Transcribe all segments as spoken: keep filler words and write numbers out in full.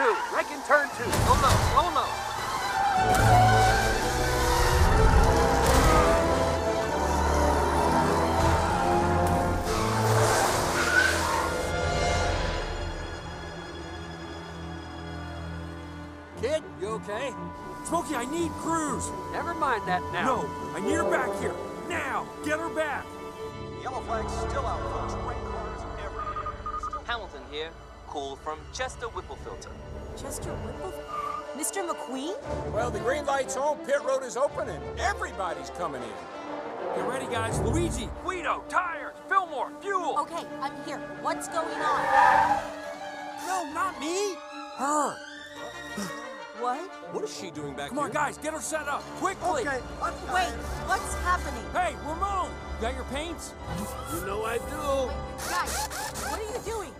two. Wreck in turn two. Go low, go low. Kid, you okay? Smokey, I need Cruz. Never mind that now. No, I need her back here. Now, get her back. Yellow flag's still out, folks. Red corners everywhere. Still Hamilton here. Call from Chester Whipplefilter. Chester Whipplefilter? Mister McQueen? Well, the green light's on, pit road is open, and everybody's coming in. Get ready, guys. Luigi, Guido, tires, Fillmore, fuel. Okay, I'm here. What's going on? No, not me. Her. What? What is she doing back Come here? Come on, guys, get her set up, quickly. Okay. I'm Wait, what's happening? Hey, Ramon, you got your paints? You know I do. Wait, guys, what are you doing?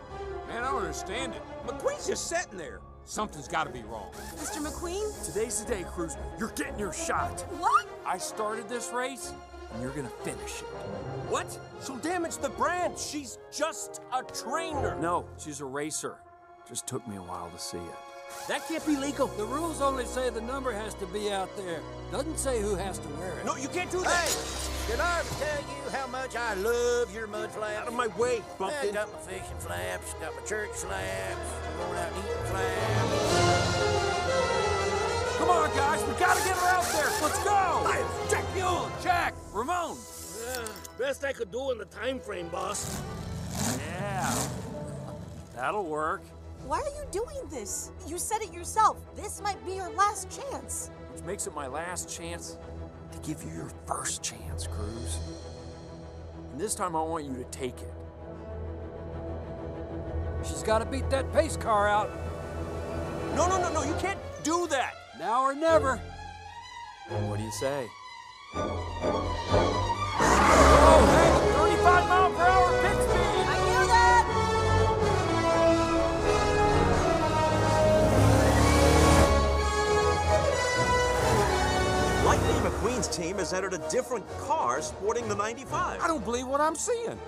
Man, I don't understand it. McQueen's just sitting there. Something's got to be wrong. Mister McQueen? Today's the day, Cruz. You're getting your shot. What? I started this race, and you're going to finish it. What? She'll damage the brand. She's just a trainer. No, she's a racer. Just took me a while to see it. That can't be legal. The rules only say the number has to be out there. Doesn't say who has to wear it. No, you can't do that. Hey, can I tell you how much I love your mud flaps? Out of my way, Bumpkin. I got my fishing flaps, got my church flaps, going out eating flaps. Come on, guys, we gotta get her out there. Let's go. Hey, check fuel, check. Ramon. Uh, best I could do in the time frame, boss. Yeah, that'll work. Why are you doing this? You said it yourself. This might be your last chance. Which makes it my last chance to give you your first chance, Cruz. And this time I want you to take it. She's got to beat that pace car out. No, no, no, no, you can't do that. Now or never. Well, what do you say? Oh, hey, thirty-five mile per hour pit speed. I knew that. Lightning McQueen's team has entered a different car sporting the ninety-five. I don't believe what I'm seeing.